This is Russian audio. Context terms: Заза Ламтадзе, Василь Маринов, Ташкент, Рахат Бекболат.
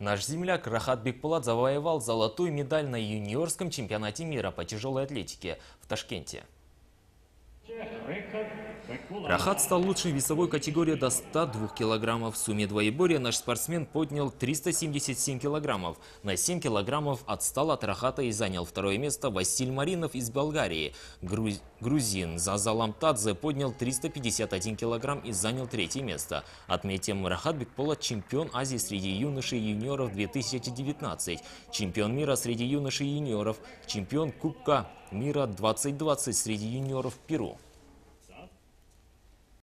Наш земляк Рахат Бекболат завоевал золотую медаль на юниорском чемпионате мира по тяжелой атлетике в Ташкенте. Рахат стал лучшей весовой категории до 102 килограммов. В сумме двоеборья наш спортсмен поднял 377 килограммов. На 7 килограммов отстал от Рахата и занял второе место Василь Маринов из Болгарии. Грузин Заза Ламтадзе поднял 351 килограмм и занял третье место. Отметим, Рахат Бекболат чемпион Азии среди юношей и юниоров 2019, чемпион мира среди юношей и юниоров, чемпион Кубка мира 2020 среди юниоров Перу.